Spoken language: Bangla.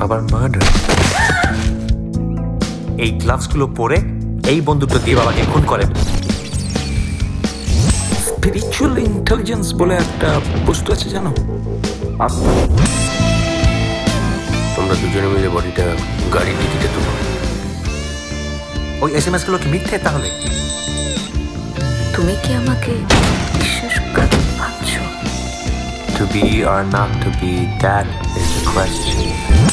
বাবার মার্ডার। এই গ্লাভসগুলো পরে এই বন্দুকটা দিয়ে বাবাকে খুন করেন। স্পিরিচুয়াল ইন্টেলিজেন্স বলে একটা বস্তু আছে জানো, তোমরা দুজনে মিলে বডিটা গাড়ির টিকিটে তুলো। ওই এসএমএস গুলো কি মিথ্যে? তাহলে তুমি কি আমাকে বিশ্বাস করতে পারছো? To be or not to be, that is the question.